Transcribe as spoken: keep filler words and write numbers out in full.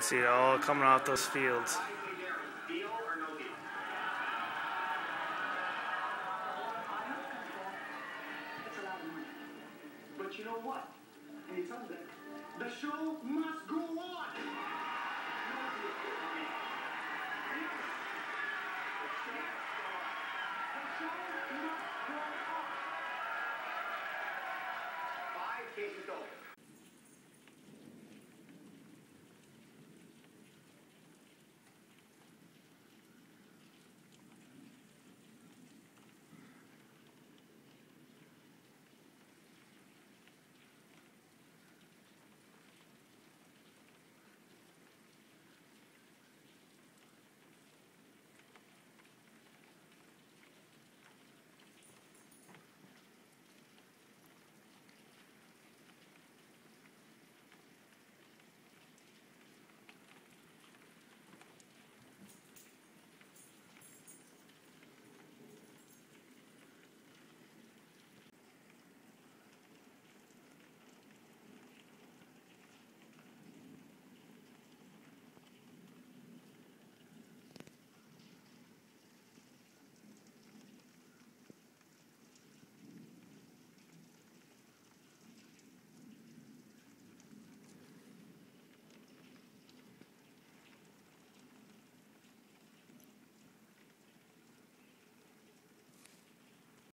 You see it all coming off those fields. But you know what? Hey, Sunday, the show must go on. Five cases open.